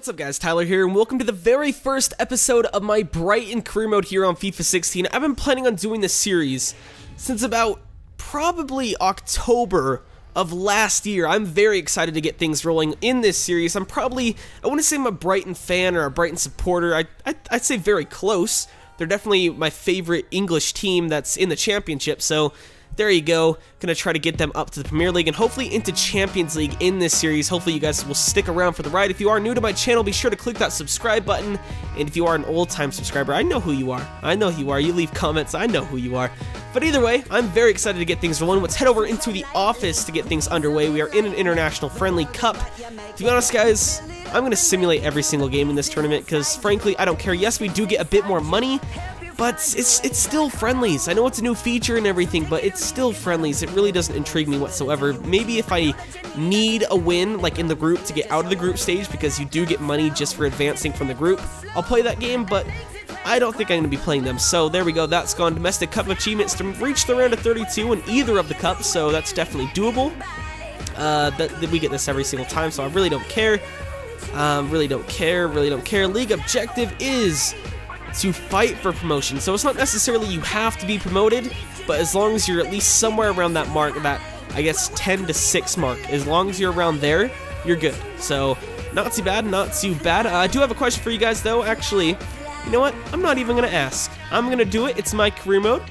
What's up guys, Tyler here, and welcome to the very first episode of my Brighton career mode here on FIFA 16. I've been planning on doing this series since about probably October of last year. I'm very excited to get things rolling in this series. I wouldn't say I'm a Brighton fan or a Brighton supporter. I'd say very close. They're definitely my favorite English team that's in the championship, so there you go. Gonna try to get them up to the Premier League and hopefully into Champions League in this series. Hopefully you guys will stick around for the ride. If you are new to my channel, be sure to click that subscribe button. And if you are an old-time subscriber, I know who you are. I know who you are. You leave comments, I know who you are. But either way, I'm very excited to get things rolling. Let's head over into the office to get things underway. We are in an international friendly cup. To be honest, guys, I'm gonna simulate every single game in this tournament because, frankly, I don't care. Yes, we do get a bit more money, but it's still friendlies. I know it's a new feature and everything, but it's still friendlies. It really doesn't intrigue me whatsoever. Maybe if I need a win, like in the group, to get out of the group stage, because you do get money just for advancing from the group, I'll play that game, but I don't think I'm going to be playing them. So there we go, that's gone. Domestic Cup achievements to reach the round of 32 in either of the cups, so that's definitely doable. We get this every single time, so I really don't care. League objective is to fight for promotion, so it's not necessarily you have to be promoted, but as long as you're at least somewhere around that mark, that I guess 10 to 6 mark, as long as you're around there, you're good. So not too bad, not too bad. I do have a question for you guys though. Actually, you know what, I'm not even gonna ask. I'm gonna do it. It's my career mode.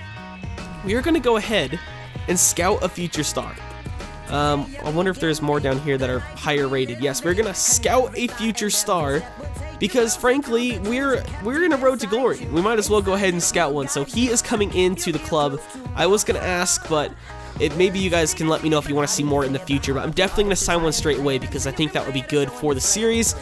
We are gonna go ahead and scout a future star. I wonder if there's more down here that are higher rated. Yes, we're gonna scout a future star because, frankly, we're in a road to glory. We might as well go ahead and scout one. So he is coming into the club. I was gonna ask, but maybe you guys can let me know if you want to see more in the future. But I'm definitely gonna sign one straight away because I think that would be good for the series.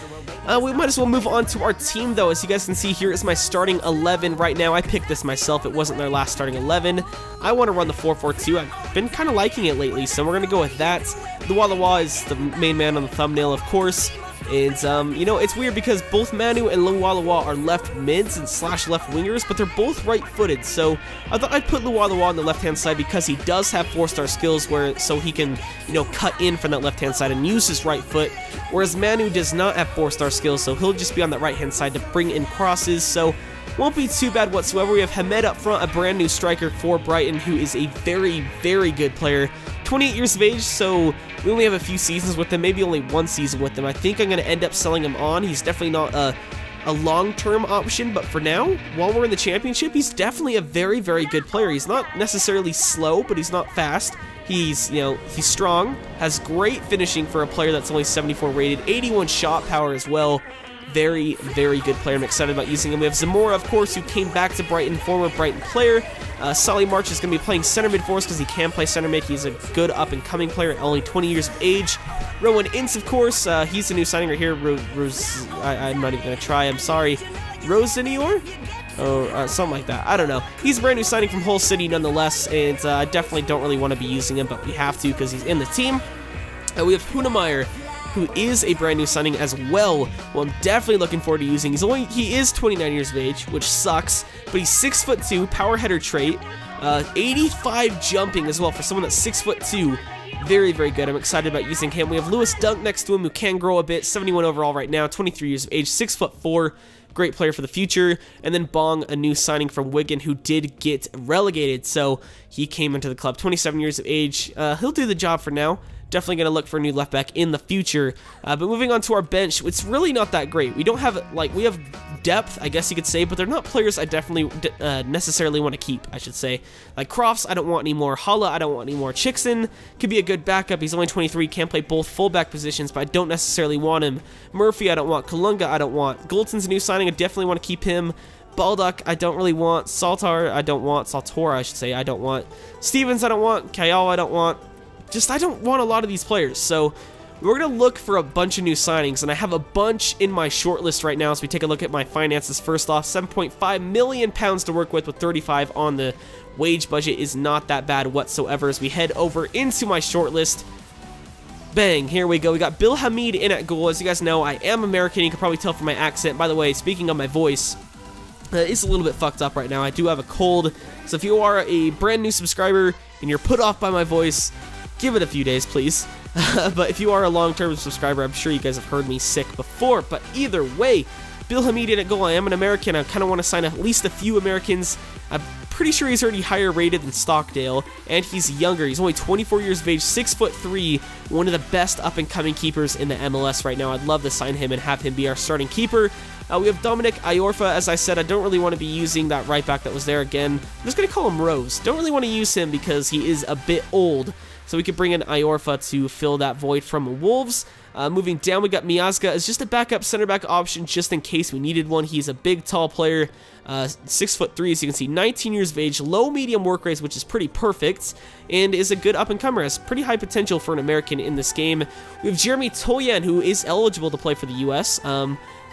We might as well move on to our team, though. As you guys can see, here is my starting 11 right now. I picked this myself. It wasn't their last starting 11. I want to run the 4-4-2. I've been kind of liking it lately, so we're going to go with that. The LuaLua is the main man on the thumbnail, of course. And, you know, it's weird because both Manu and LuaLua are left mids and slash left wingers, but they're both right-footed. So I thought I'd put LuaLua on the left-hand side because he does have 4-star skills, so he can, you know, cut in from that left-hand side and use his right foot, whereas Manu does not have 4-star skills, so he'll just be on that right-hand side to bring in crosses. So won't be too bad whatsoever. We have Hemed up front, a brand new striker for Brighton, who is a very, very good player. 28 years of age, so we only have a few seasons with him, maybe only one season with him. I think I'm going to end up selling him on. He's definitely not a long-term option, but for now, while we're in the championship, he's definitely a very, very good player. He's not necessarily slow, but he's not fast. He's, you know, he's strong, has great finishing for a player that's only 74 rated, 81 shot power as well. Very, very good player. I'm excited about using him. We have Zamora, of course, who came back to Brighton, former Brighton player. Solly March is going to be playing center mid for us because he can play center mid. He's a good up-and-coming player at only 20 years of age. Rowan Ince, of course, he's a new signing right here. I'm not even going to try. I'm sorry. Rosenior? Or something like that. I don't know. He's a brand new signing from Hull City, nonetheless, and I definitely don't really want to be using him, but we have to because he's in the team. We have Hünemeier, who is a brand new signing as well. Well, I'm definitely looking forward to using. He is 29 years of age, which sucks, but he's 6'2", power header trait, 85 jumping as well for someone that's 6'2". Very, very good. I'm excited about using him. We have Lewis Dunk next to him, who can grow a bit. 71 overall right now, 23 years of age, 6'4". Great player for the future. And then Bong, a new signing from Wigan, who did get relegated, so he came into the club, 27 years of age. He'll do the job for now. Definitely going to look for a new left back in the future. But moving on to our bench, it's really not that great. We don't have, like, we have depth, I guess you could say, but they're not players I definitely necessarily want to keep, I should say. Like Crofts, I don't want any more. Holla, I don't want any more. Chicksen could be a good backup. He's only 23, can play both fullback positions, but I don't necessarily want him. Murphy, I don't want. Kalunga, I don't want. Golton's a new signing, I definitely want to keep him. Baldock, I don't really want. Saltar, I don't want. Saltora, I should say, I don't want. Stephens, I don't want. Kyle, I don't want. Just, I don't want a lot of these players, so we're going to look for a bunch of new signings, and I have a bunch in my shortlist right now. So we take a look at my finances first off. £7.5 million to work with 35 on the wage budget is not that bad whatsoever. As we head over into my shortlist, bang, here we go. We got Bill Hamid in at goal. As you guys know, I am American. You can probably tell from my accent. By the way, speaking of my voice, it's a little bit fucked up right now. I do have a cold, so if you are a brand new subscriber and you're put off by my voice, give it a few days, please. But if you are a long-term subscriber, I'm sure you guys have heard me sick before. But either way, Bill Hamid didn't go. I am an American. I kind of want to sign at least a few Americans. I'm pretty sure he's already higher rated than Stockdale, and he's younger. He's only 24 years of age, 6'3", one of the best up-and-coming keepers in the MLS right now. I'd love to sign him and have him be our starting keeper. We have Dominic Iorfa. As I said, I don't really want to be using that right back that was there again. I'm just going to call him Rose. Don't really want to use him because he is a bit old. So we could bring in Iorfa to fill that void from Wolves. Moving down, we got Miazga as just a backup center back option just in case we needed one. He's a big, tall player, 6'3", as you can see, 19 years of age, low medium work rates, which is pretty perfect, and is a good up-and-comer, has pretty high potential for an American in this game. We have Jérémy Toljan, who is eligible to play for the U.S.,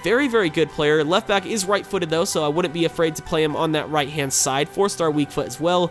very, very good player. Left back is right-footed, though, so I wouldn't be afraid to play him on that right-hand side. 4-star weak foot as well.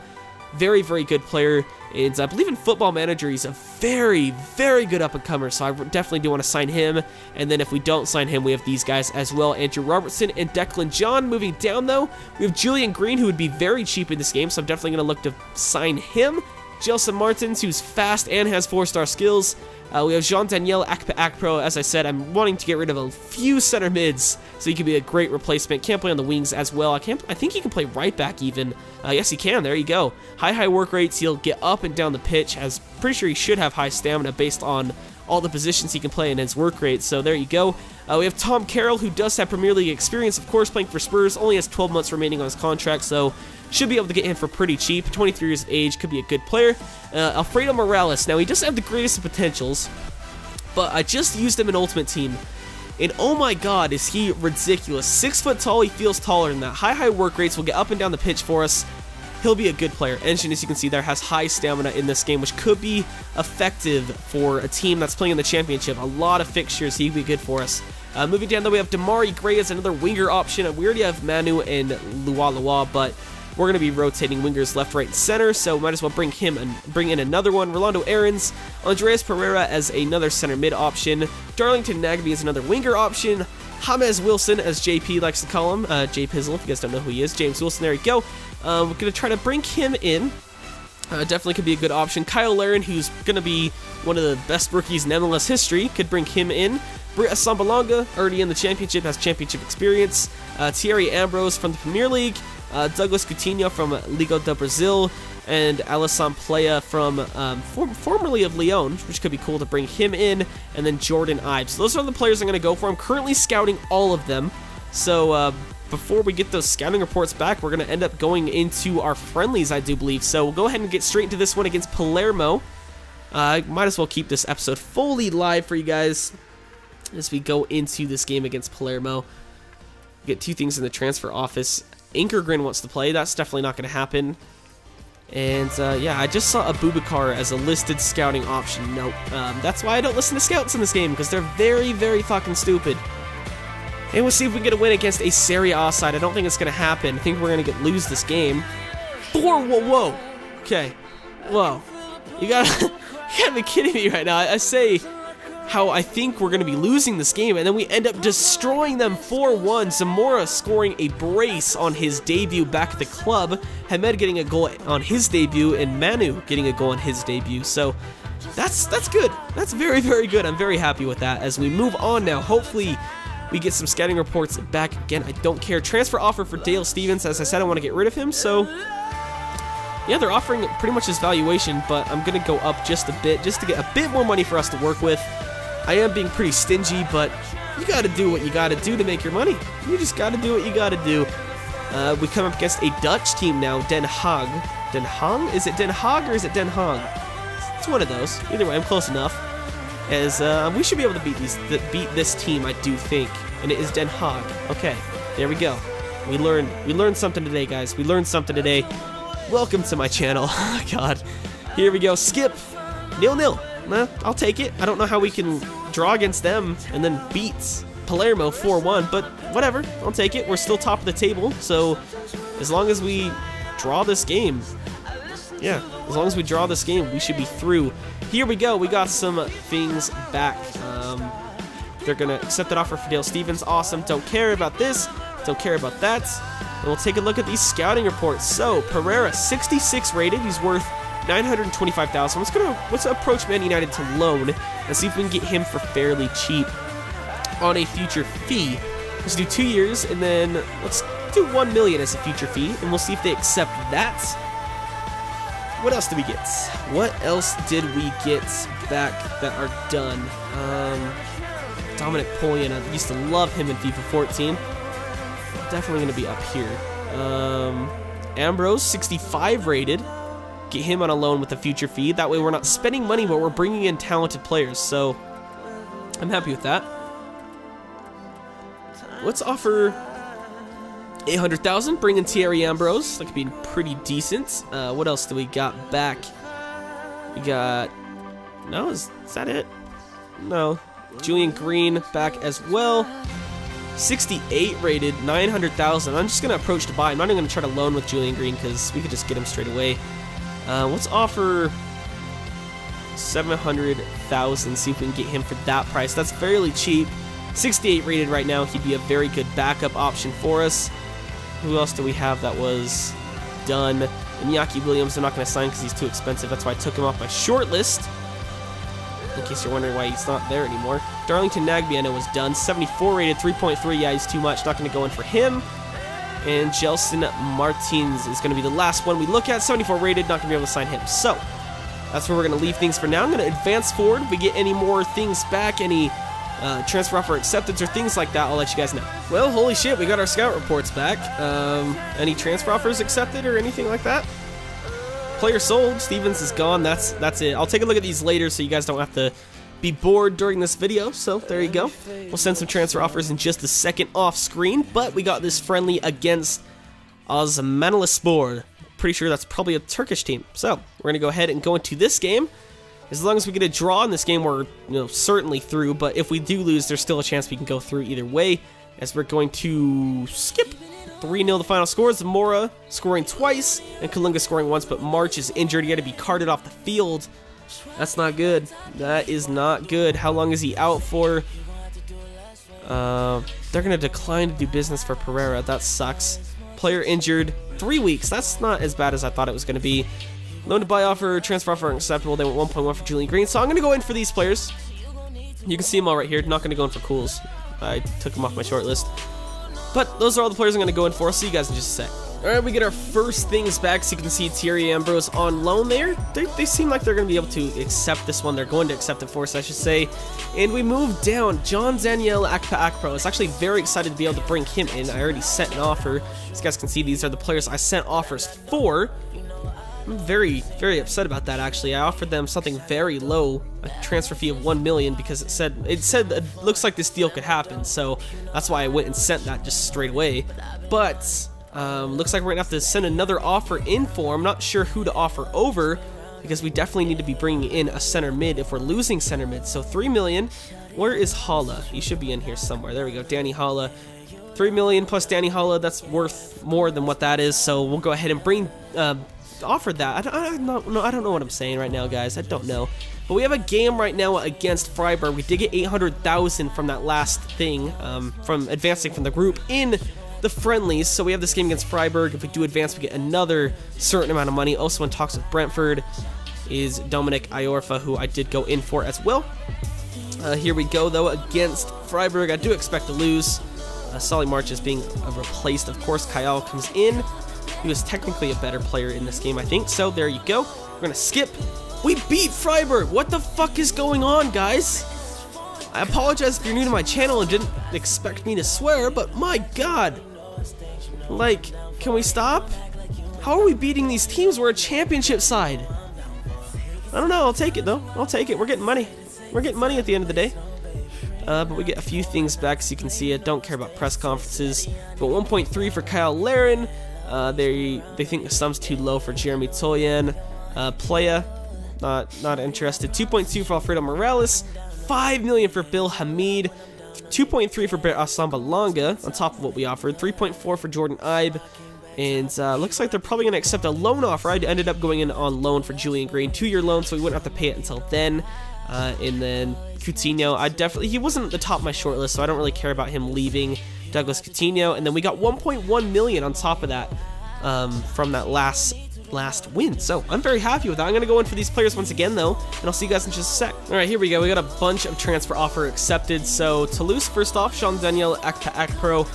Very, very good player, and I believe in Football Manager, he's a very, very good up-and-comer, so I definitely do want to sign him. And then if we don't sign him, we have these guys as well, Andrew Robertson and Declan John. Moving down, though, we have Julian Green, who would be very cheap in this game, so I'm definitely going to look to sign him. Jelson Martins, who's fast and has 4-star skills. We have Jean-Daniel Akpa-Akpro. As I said, I'm wanting to get rid of a few center mids, so he can be a great replacement. Can't play on the wings as well. I think he can play right back even. Yes, he can. There you go. High work rates. He'll get up and down the pitch. As pretty sure he should have high stamina based on all the positions he can play in his work rate, so there you go. We have Tom Carroll, who does have Premier League experience, of course, playing for Spurs, only has 12 months remaining on his contract, so should be able to get him for pretty cheap. 23 years of age, could be a good player. Alfredo Morales, now he doesn't have the greatest of potentials, but I just used him in Ultimate Team, and oh my god, is he ridiculous. 6 foot tall, he feels taller than that. High work rates, will get up and down the pitch for us. He'll be a good player. Engine, as you can see there, has high stamina in this game, which could be effective for a team that's playing in the championship. A lot of fixtures, he'd be good for us. Moving down, though, we have Demarai Gray as another winger option. We already have Manu and LuaLua, but we're going to be rotating wingers left, right, and center, so might as well bring him and bring in another one. Rolando Ahrens, Andreas Pereira as another center mid option, Darlington Nagby as another winger option, James Wilson, as JP likes to call him, Jay Pizzle, if you guys don't know who he is, James Wilson, there you go. We're going to try to bring him in. Definitely could be a good option. Kyle Larin, who's going to be one of the best rookies in MLS history, could bring him in. Britt Asambalonga, already in the championship, has championship experience. Thierry Ambrose from the Premier League. Douglas Coutinho from Liga do Brasil, and Alisson Playa from formerly of Lyon, which could be cool to bring him in, and then Jordan Ives. So those are the players I'm going to go for. I'm currently scouting all of them, so before we get those scouting reports back, we're going to end up going into our friendlies, I do believe. So we'll go ahead and get straight into this one against Palermo. I might as well keep this episode fully live for you guys as we go into this game against Palermo. Get two things in the transfer office. Ankergren wants to play. That's definitely not going to happen. And yeah, I just saw Abubakar as a listed scouting option. Nope. That's why I don't listen to scouts in this game, because they're very, very fucking stupid. And we'll see if we can get a win against a Serie A side. I don't think it's going to happen. I think we're going to lose this game. Whoa. Okay. Whoa. You gotta be kidding me right now. I say how I think we're going to be losing this game, and then we end up destroying them 4-1. Zamora scoring a brace on his debut back at the club, Hemed getting a goal on his debut, and Manu getting a goal on his debut, so that's good. That's very, very good. I'm very happy with that. As we move on now, hopefully we get some scouting reports back again. I don't care. Transfer offer for Dale Stephens. As I said, I want to get rid of him, so yeah, they're offering pretty much his valuation, but I'm going to go up just a bit, just to get a bit more money for us to work with. I am being pretty stingy, but you gotta do what you gotta do to make your money. You just gotta do what you gotta do. We come up against a Dutch team now, Den Haag. Den Haag? Is it Den Haag or is it Den Haag? It's one of those. Either way, I'm close enough. As we should be able to beat this team, I do think. And it is Den Haag. Okay, there we go. We learned something today, guys. We learned something today. Welcome to my channel. God, here we go. Skip 0-0. Nah, I'll take it. I don't know how we can draw against them and then beat Palermo 4-1, but whatever. I'll take it. We're still top of the table, so as long as we draw this game, yeah, as long as we draw this game, we should be through. Here we go. We got some things back. They're going to accept that offer for Dale Stephens. Awesome. Don't care about this. Don't care about that. And we'll take a look at these scouting reports. So, Pereira, 66 rated. He's worth $925,000. Let's approach Man United to loan and see if we can get him for fairly cheap on a future fee. Let's do 2 years, and then let's do $1 million as a future fee, and we'll see if they accept that. What else did we get? What else did we get back that are done? Dominic Iorfa, I used to love him in FIFA 14. Definitely going to be up here. Ambrose, 65 rated. Get him on a loan with a future fee. That way we're not spending money, but we're bringing in talented players, so I'm happy with that. Let's offer 800,000. Bring in Thierry Ambrose. That could be pretty decent. What else do we got back? We got... No, is that it? No. Julian Green back as well. 68 rated, 900,000. I'm just going to approach to buy. I'm not even going to try to loan with Julian Green because we could just get him straight away. Let's offer 700,000. See if we can get him for that price. That's fairly cheap. 68 rated right now, he'd be a very good backup option for us. Who else do we have that was done? Iñaki Williams, I'm not going to sign because he's too expensive. That's why I took him off my short list. In case you're wondering why he's not there anymore. Darlington Nagbe, I know, was done. 74 rated, 3.3. Yeah, he's too much. Not going to go in for him. And Gelson Martins is going to be the last one we look at. 74 rated, not going to be able to sign him. So, that's where we're going to leave things for now. I'm going to advance forward. If we get any more things back, any... transfer offer acceptance or things like that, I'll let you guys know. Well, holy shit, we got our scout reports back. Any transfer offers accepted or anything like that? Player sold, Stephens is gone, that's it. I'll take a look at these later so you guys don't have to be bored during this video, so there you go. We'll send some transfer offers in just a second off screen, but we got this friendly against Osmanlıspor. Pretty sure that's probably a Turkish team. So, we're gonna go ahead and go into this game. As long as we get a draw in this game, we're certainly through, but if we do lose, there's still a chance we can go through either way, as we're going to skip 3-0 the final scores. Zamora scoring twice, and Kalunga scoring once, but March is injured. He had to be carted off the field. That's not good. That is not good. How long is he out for? They're going to decline to do business for Pereira. That sucks. Player injured. 3 weeks. That's not as bad as I thought it was going to be. Loan to buy offer, transfer offer acceptable. They want 1.1 for Julian Green, so I'm going to go in for these players. You can see them all right here. Not going to go in for Cools. I took them off my short list. But those are all the players I'm going to go in for. I'll see you guys in just a sec. Alright, we get our first things back. So you can see Thierry Ambrose on loan there. They seem like they're going to be able to accept this one. They're going to accept it for us, I should say. And we move down. Jean-Daniel Akpa-Akpro. I was actually very excited to be able to bring him in. I already sent an offer. As you guys can see, these are the players I sent offers for. I'm very upset about that, actually. I offered them something very low, a transfer fee of 1 million, because it said it looks like this deal could happen, so that's why I went and sent that just straight away. But looks like we're gonna have to send another offer in for him. I'm not sure who to offer over, because we definitely need to be bringing in a center mid if we're losing center mid. So 3 million. Where is Holla? He should be in here somewhere. There we go, Danny Holla. 3 million plus Danny Holla, that's worth more than what that is, so we'll go ahead and bring offered that. I don't know what I'm saying right now, guys. I don't know. But we have a game right now against Freiburg. We did get 800,000 from that last thing, from advancing from the group in the friendlies. So we have this game against Freiburg. If we do advance, we get another certain amount of money. Also in talks with Brentford is Dominic Iorfa, who I did go in for as well. Here we go, though, against Freiburg. I do expect to lose. Solly March is being replaced. Of course, Kyle comes in. He was technically a better player in this game, I think. So, there you go. We're going to skip. We beat Freiburg. What the fuck is going on, guys? I apologize if you're new to my channel and didn't expect me to swear, but my god. Like, can we stop? How are we beating these teams? We're a championship side. I don't know. I'll take it, though. I'll take it. We're getting money. We're getting money at the end of the day. But we get a few things back, so you can see. I don't care about press conferences. But 1.3 for Kyle Larin. They think the sum's too low for Jérémy Toljan. Playa, not interested. 2.2 for Alfredo Morales. 5 million for Bill Hamid. 2.3 for Bert Asambalanga, on top of what we offered. 3.4 for Jordan Ives. And looks like they're probably going to accept a loan offer. I ended up going in on loan for Julian Green. 2-year loan, so we wouldn't have to pay it until then. And then Coutinho, he wasn't at the top of my short list, so I don't really care about him leaving. Douglas Coutinho, and then we got 1.1 million on top of that from that last last win. So I'm very happy with that. I'm going to go in for these players once again, though, and I'll see you guys in just a sec. All right, here we go. We got a bunch of transfer offer accepted. So Toulouse, first off, Jean-Daniel Akpa-Akpro,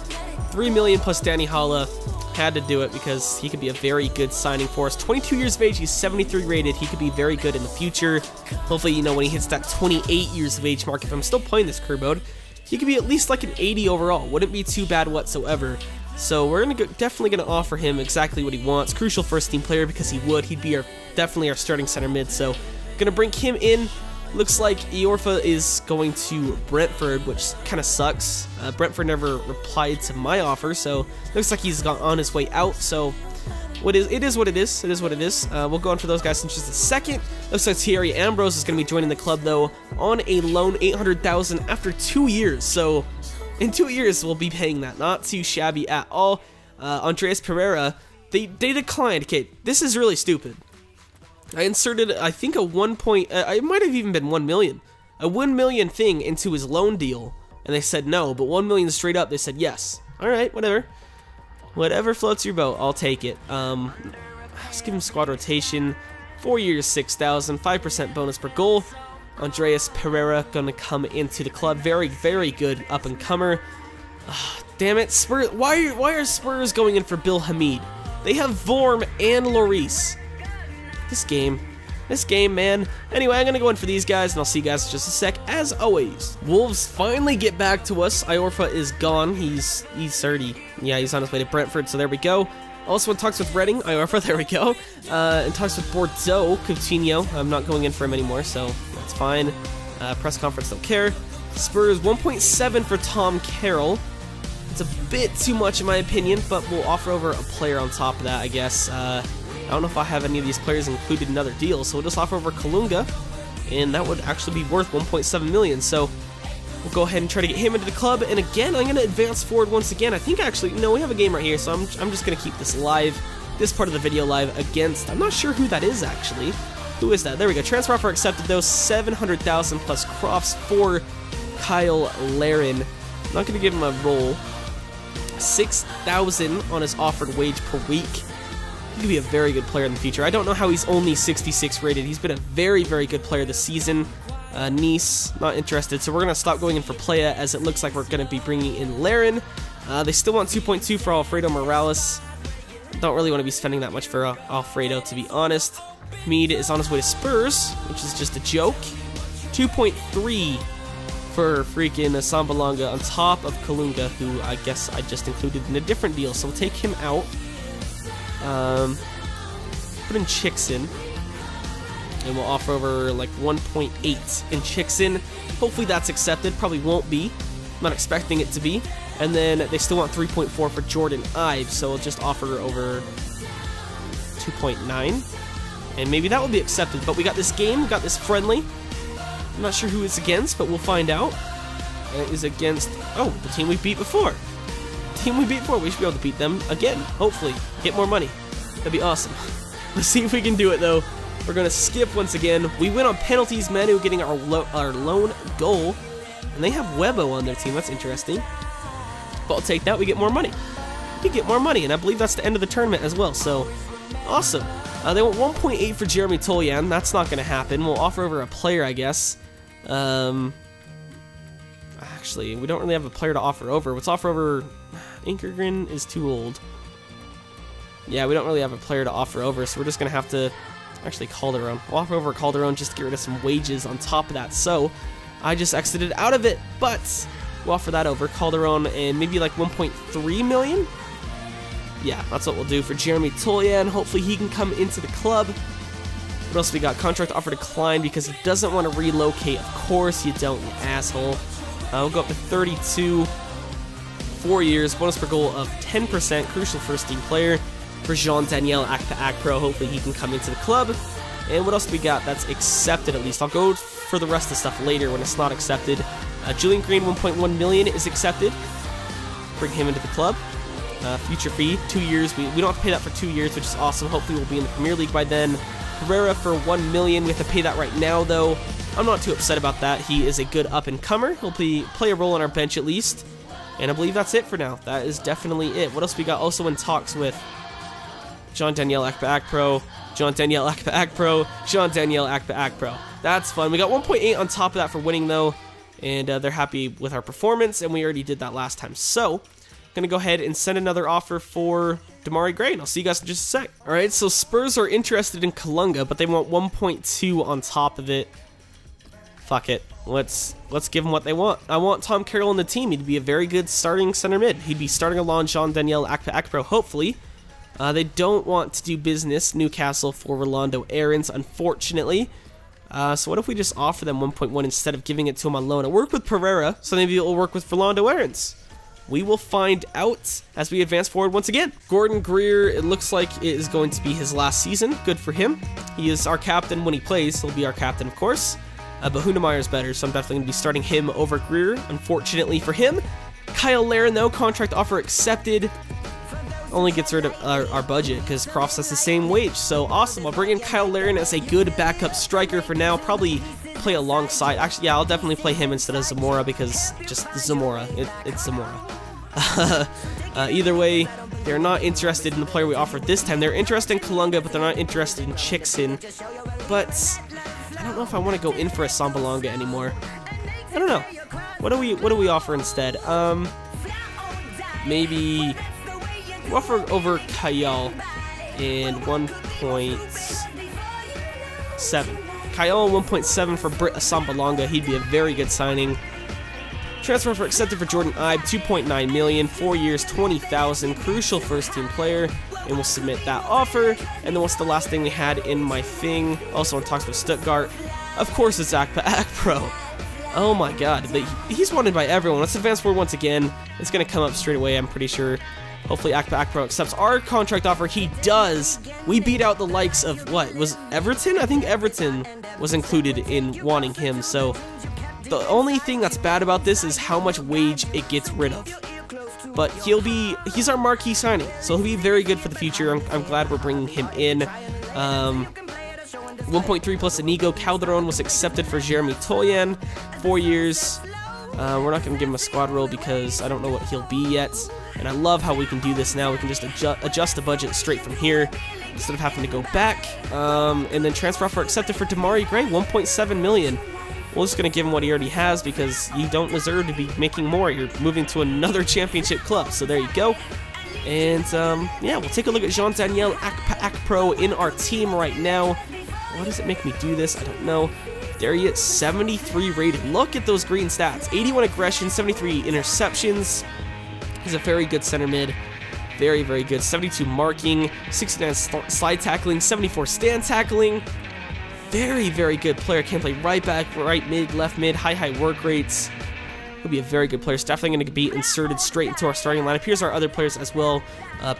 3 million plus Danny Holla. Had to do it because he could be a very good signing for us. 22 years of age, he's 73 rated. He could be very good in the future. Hopefully, you know, when he hits that 28 years of age mark, if I'm still playing this career mode, he could be at least like an 80 overall. Wouldn't be too bad whatsoever. So we're gonna definitely offer him exactly what he wants. Crucial first team player because he'd be definitely our starting center mid. So gonna bring him in. Looks like Iorfa is going to Brentford, which kind of sucks. Brentford never replied to my offer, so looks like he's got on his way out. So it is what it is. We'll go on for those guys in just a second. Looks like Thierry Ambrose is going to be joining the club though on a loan, 800,000 after 2 years. So in 2 years we'll be paying that. Not too shabby at all. Andreas Pereira, they declined. Okay, this is really stupid. I inserted, I think, a 1 point, it might have even been 1 million, a 1 million thing into his loan deal, and they said no, but 1 million straight up, they said yes. All right, whatever floats your boat, I'll take it. Let's give him squad rotation, 4 years, 6,000, 5% bonus per goal. Andreas Pereira gonna come into the club, very, very good up and comer. Damn it, Spurs! Why are Spurs going in for Bill Hamid? They have Vorm and Lloris. This game, man. Anyway, I'm going to go in for these guys, and I'll see you guys in just a sec, as always. Wolves finally get back to us. Iorfa is gone. He's 30. Yeah, he's on his way to Brentford, so there we go. Also in talks with Reading, Iorfa, there we go. In talks with Bordeaux, Coutinho. I'm not going in for him anymore, so that's fine. Press conference, don't care. Spurs, 1.7 for Tom Carroll. It's a bit too much, in my opinion, but we'll offer over a player on top of that, I guess. I don't know if I have any of these players included in other deals, so we'll just offer over Kalunga, and that would actually be worth 1.7 million. So we'll go ahead and try to get him into the club. And again, I'm going to advance forward once again. I think actually, no, we have a game right here, so I'm just going to keep this live, this part of the video live against. I'm not sure who that is actually. Who is that? There we go. Transfer offer accepted though. 700,000 plus Crofts for Kyle Larin. I'm not going to give him a role. 6,000 on his offered wage per week. He could be a very good player in the future. I don't know how he's only 66 rated. He's been a very, very good player this season. Nice, not interested. So we're going to stop going in for Playa, as it looks like we're going to be bringing in Larin. They still want 2.2 for Alfredo Morales. Don't really want to be spending that much for Alfredo, to be honest. Mead is on his way to Spurs, which is just a joke. 2.3 for freaking Sambalanga on top of Kalunga, who I guess I just included in a different deal. So we'll take him out. Put in Chicksen, and we'll offer over like 1.8 in Chicksen. Hopefully that's accepted. Probably won't be. I'm not expecting it to be. And then they still want 3.4 for Jordan Ives, so we'll just offer over 2.9, and maybe that will be accepted. But we got this game. We got this friendly. I'm not sure who it's against, but we'll find out. And it is against the team we beat before. We should be able to beat them again, hopefully. Get more money. That'd be awesome. Let's see if we can do it, though. We're going to skip once again. We win on penalties. Manu getting our lone goal. And they have Webbo on their team. That's interesting. But I'll take that. We get more money. And I believe that's the end of the tournament as well. So, awesome. They want 1.8 for Jérémy Toljan. That's not going to happen. We'll offer over a player, I guess. Actually, we don't really have a player to offer over. Let's offer over... Inkergren is too old. Yeah, we don't really have a player to offer over, so we're just going to have to actually Calderon. We'll offer over Calderon just to get rid of some wages on top of that. So I just exited out of it, but we'll offer that over Calderon and maybe like 1.3 million. Yeah, that's what we'll do for Jérémy Toljan. Hopefully he can come into the club. What else we got? Contract offer declined because he doesn't want to relocate. Of course you don't, you asshole. We'll go up to 32. 4 years, bonus per goal of 10%, crucial first team player for Jean-Daniel Akpa-Akpro. Hopefully he can come into the club. And what else do we got that's accepted at least? I'll go for the rest of the stuff later when it's not accepted. Julian Green, 1.1 million is accepted. Bring him into the club. Future fee, 2 years. We don't have to pay that for 2 years, which is awesome. Hopefully we'll be in the Premier League by then. Pereira for 1 million. We have to pay that right now, though. I'm not too upset about that. He is a good up-and-comer. He'll play a role on our bench at least. And I believe that's it for now. That is definitely it. What else we got? Also in talks with Jean-Daniel Akpa-Akpro, Jean-Daniel Akpa-Akpro, Jean-Daniel Akpa-Akpro. That's fun. We got 1.8 on top of that for winning, though, and they're happy with our performance, and we already did that last time. So, going to go ahead and send another offer for Demarai Gray, and I'll see you guys in just a sec. All right, so Spurs are interested in Kalunga, but they want 1.2 on top of it. Fuck it. Let's give them what they want. I want Tom Carroll in the team. He'd be a very good starting center mid. He'd be starting along Jean-Daniel Akpa-Akpro, hopefully. They don't want to do business, Newcastle, for Rolando Ahrens, unfortunately. So what if we just offer them 1.1 instead of giving it to him on loan? I work with Pereira, so maybe it will work with Rolando Ahrens. We will find out as we advance forward once again. Gordon Greer, it looks like it is going to be his last season. Good for him. He is our captain when he plays. He'll be our captain, of course. But Hünemeier is better, so I'm definitely going to be starting him over Greer, unfortunately for him. Kyle Larin, though, contract offer accepted. Only gets rid of our budget because Crofts has the same wage, so awesome. I'll bring in Kyle Larin as a good backup striker for now. Probably play alongside. Actually, yeah, I'll definitely play him instead of Zamora because just Zamora. It's Zamora. Either way, they're not interested in the player we offered this time. They're interested in Kalunga, but they're not interested in Chicksen. But I don't know if I want to go in for a Sambalonga anymore. I don't know. What do we offer instead? Maybe we'll offer over Kyle in 1.7. Kyle in 1.7 for Britt Sambalonga. He'd be a very good signing. Transfer for accepted for Jordan Ives, 2.9 million, 4 years, 20,000, crucial first team player, and we'll submit that offer. And then what's the last thing we had in my thing? Also on talks with Stuttgart, of course, it's Akpa-Akpro. Oh my god, but he's wanted by everyone. Let's advance forward once again. It's gonna come up straight away, I'm pretty sure. Hopefully Akpa-Akpro accepts our contract offer. He does. We beat out the likes of what was Everton. I think Everton was included in wanting him. So the only thing that's bad about this is how much wage it gets rid of. But he's our marquee signing, so he'll be very good for the future. I'm glad we're bringing him in. 1.3 plus Inigo Calderon was accepted for Jérémy Toljan, 4 years. We're not going to give him a squad role because I don't know what he'll be yet. And I love how we can do this now. We can just adjust the budget straight from here instead of having to go back. And then transfer offer accepted for Demarai Gray, 1.7 million. We're just going to give him what he already has because you don't deserve to be making more. You're moving to another championship club, so there you go. And, yeah, we'll take a look at Jean-Daniel Akpa-Akpro in our team right now. Why does it make me do this? I don't know. There he is, 73 rated. Look at those green stats. 81 aggression, 73 interceptions. He's a very good center mid. Very, very good. 72 marking, 69 slide tackling, 74 stand tackling. Very, very good player. Can play right back, right mid, left mid, high work rates. He'll be a very good player. It's definitely going to be inserted straight into our starting lineup. Here's our other players as well.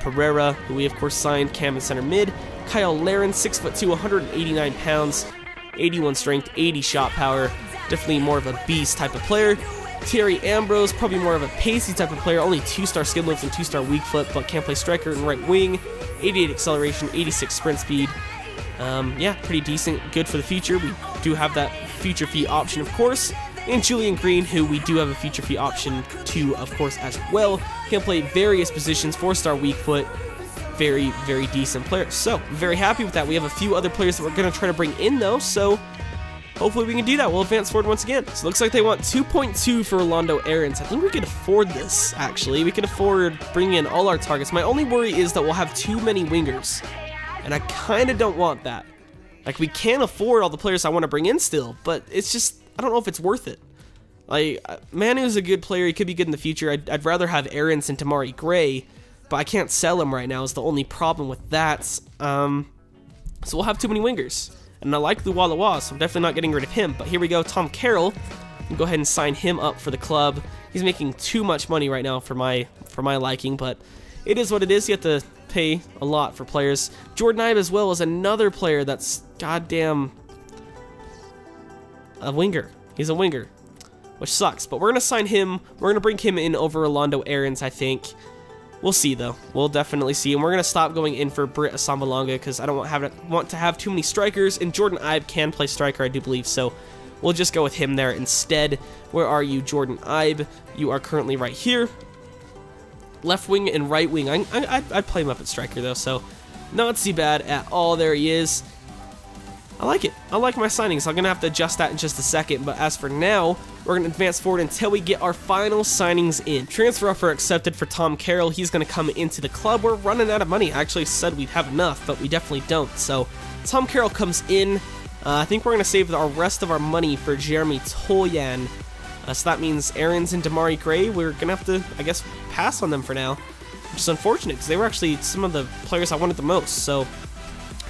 Pereira, who we of course signed, Cam in center mid. Kyle Larin, 6'2", 189 pounds, 81 strength, 80 shot power. Definitely more of a beast type of player. Thierry Ambrose, probably more of a pacey type of player. Only 2-star skin lifts and 2-star weak foot, but can play striker and right wing. 88 acceleration, 86 sprint speed. Yeah, pretty decent, good for the future. We do have that future fee option, of course. And Julian Green, who we do have a future fee option to, of course, as well. Can play various positions, 4-star weak foot. Very, very decent player. So, very happy with that. We have a few other players that we're going to try to bring in, though, so hopefully we can do that. We'll advance forward once again. So, it looks like they want 2.2 for Rolando Ahrens. I think we can afford this, actually. We can afford bringing in all our targets. My only worry is that we'll have too many wingers. And I kind of don't want that. Like, we can't afford all the players I want to bring in still, but it's just, I don't know if it's worth it. Like, Manu's a good player. He could be good in the future. I'd rather have Ahrens and Demarai Gray, but I can't sell him right now is the only problem with that. So we'll have too many wingers. And I like LuaLua, so I'm definitely not getting rid of him. But here we go, Tom Carroll. We'll go ahead and sign him up for the club. He's making too much money right now for my liking, but it is what it is. You have to pay a lot for players. Jordan Ives as well is another player that's goddamn a winger. He's a winger, which sucks. But we're gonna sign him. We're gonna bring him in over Rolando Ahrens, I think. We'll see though. We'll definitely see. And we're gonna stop going in for Britt Sambalonga because I don't want to have too many strikers. And Jordan Ives can play striker, I do believe. So we'll just go with him there instead. Where are you, Jordan Ives? You are currently right here. Left wing and right wing. I'd play him up at striker though, so Not too bad at all. There he is. I like it. I like my signings. I'm going to have to adjust that in just a second. But as for now, we're going to advance forward until we get our final signings in. Transfer offer accepted for Tom Carroll. He's going to come into the club. We're running out of money. I actually said we'd have enough, but we definitely don't. So Tom Carroll comes in. I think we're going to save the rest of our money for Jérémy Toljan. So that means Ahrens and Demarai Gray. We're going to have to, I guess, pass on them for now. Which is unfortunate because they were actually some of the players I wanted the most. So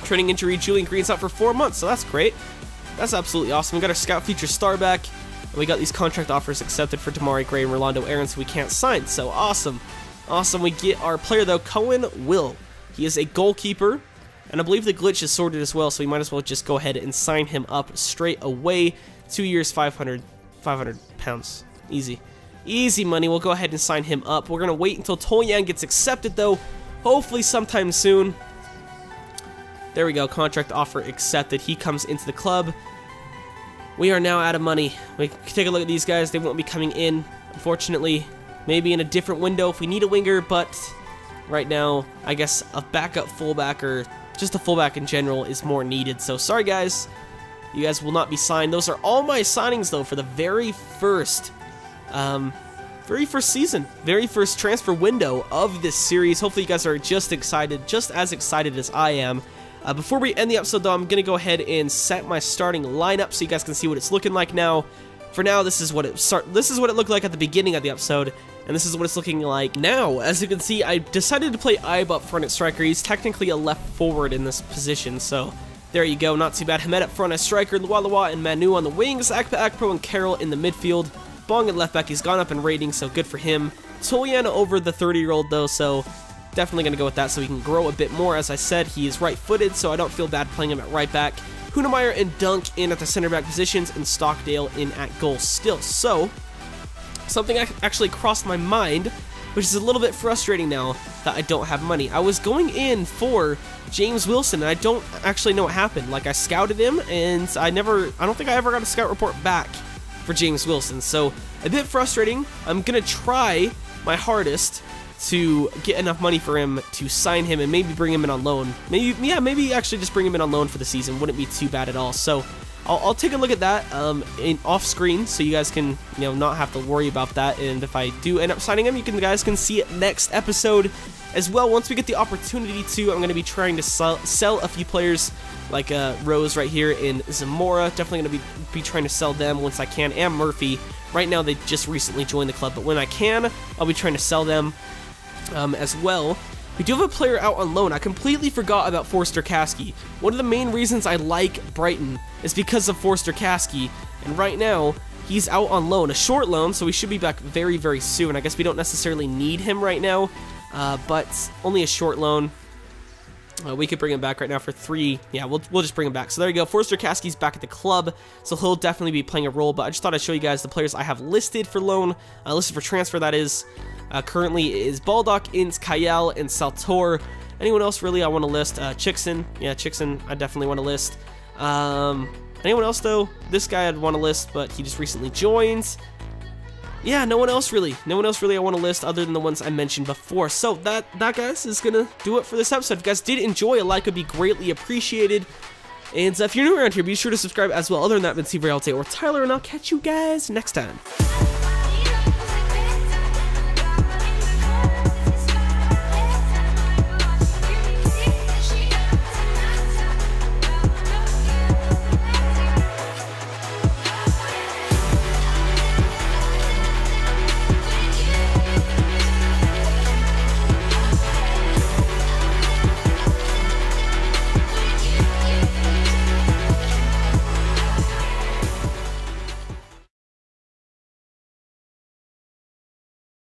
training injury, Julian Green's out for 4 months, so that's great. That's absolutely awesome. We got our scout feature star back, and we got these contract offers accepted for Demarai Gray and Rolando Ahrens, who we can't sign. So awesome. Awesome. We get our player, though, Cohen Will. He is a goalkeeper, and I believe the glitch is sorted as well, so we might as well just go ahead and sign him up straight away. 2 years, 500 pounds. Easy. Easy money. We'll go ahead and sign him up. We're going to wait until Toljan gets accepted, though, hopefully sometime soon. There we go, contract offer accepted. He comes into the club. We are now out of money. We can take a look at these guys. They won't be coming in, unfortunately. Maybe in a different window if we need a winger, but right now, I guess a backup fullback or just a fullback in general is more needed. So sorry, guys. You guys will not be signed. Those are all my signings, though, for the very first season, very first transfer window of this series. Hopefully, you guys are just excited, just as excited as I am. Before we end the episode, though, I'm going to go ahead and set my starting lineup so you guys can see what it's looking like now. For now, this is what it looked like at the beginning of the episode, and this is what it's looking like now. As you can see, I decided to play Ibe up front at striker. He's technically a left forward in this position, so there you go. Not too bad. Hemed up front as striker, LuaLua and Manu on the wings, Akpa-Akpro and Carroll in the midfield. Bong at left back. He's gone up in rating, so good for him. Toljan over the 30-year-old, though, so definitely going to go with that so he can grow a bit more. As I said, he is right-footed, so I don't feel bad playing him at right back. Hünemeier and Dunk in at the center back positions, and Stockdale in at goal still. So, something actually crossed my mind, which is a little bit frustrating now that I don't have money. I was going in for James Wilson, and I don't actually know what happened. Like, I scouted him, and I don't think I ever got a scout report back for James Wilson. So, a bit frustrating. I'm going to try my hardest to get enough money for him to sign him and maybe bring him in on loan. Maybe actually just bring him in on loan for the season. Wouldn't be too bad at all. So I'll take a look at that in off screen so you guys can not have to worry about that. And if I do end up signing him, you guys can see it next episode as well. Once we get the opportunity to, I'm going to be trying to sell a few players like Rose right here in Zamora. Definitely going to be trying to sell them once I can, and Murphy. Right now they just recently joined the club, but when I can, I'll be trying to sell them as well. We do have a player out on loan. I completely forgot about Forster Kasky. One of the main reasons I like Brighton is because of Forster Kasky, and right now he's out on loan, a short loan, so he should be back very, very soon. I guess we don't necessarily need him right now, but only a short loan. We could bring him back right now for three. Yeah, we'll just bring him back. So there you go. Forster Kasky's back at the club, so he'll definitely be playing a role, but I just thought I'd show you guys the players I have listed for loan, listed for transfer, that is. Currently it is Baldock, Inns, Kyle, and Saltar. Anyone else really I want to list? Chicksen. Yeah, Chicksen I definitely want to list. Anyone else, though? This guy I'd want to list, but he just recently joined. Yeah, no one else really. No one else really I want to list other than the ones I mentioned before. So that guys, is going to do it for this episode. If you guys did enjoy, a like would be greatly appreciated. And if you're new around here, be sure to subscribe as well. Other than that, I've been Steve Realty or Tyler, and I'll catch you guys next time.